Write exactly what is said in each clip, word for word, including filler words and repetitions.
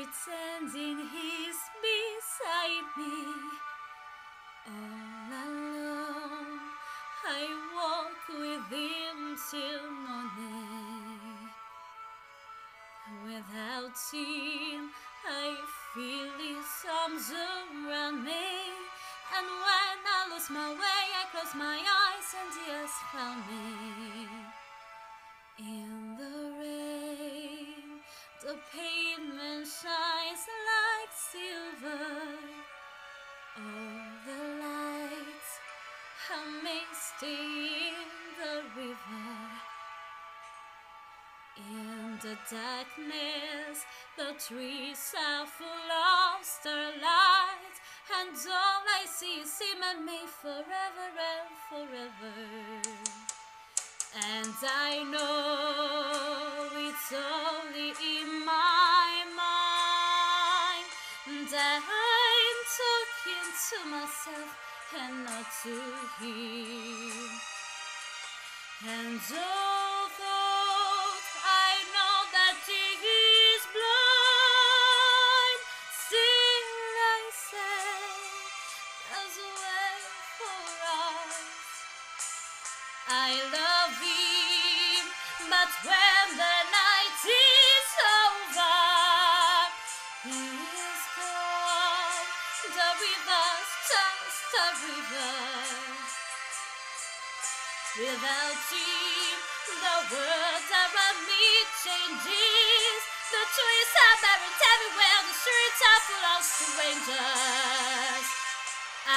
pretending he's beside me. All alone, I walk with him till morning. Without him, I feel his arms around me. And when I lose my way, I close my eyes and he has found me. In the rain, the pavement shines like silver. All the lights are misty in the river. In the darkness, the trees are full of starlight, and all I see is him and me forever and forever. And I know it's only in my mind that I'm talking to myself and not to him. And although I know that he is blind, still I say there's a way for us. I love But when the night is over, he is gone. The river's just a river. Without him, the world around me changes. The trees are buried everywhere. The streets are full of strangers. I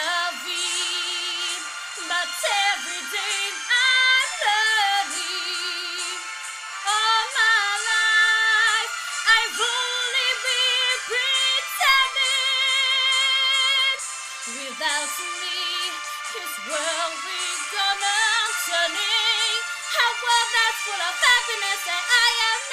love him, but every day I'm lonely. Without me, this world is gone turning. A world that's full of happiness that I am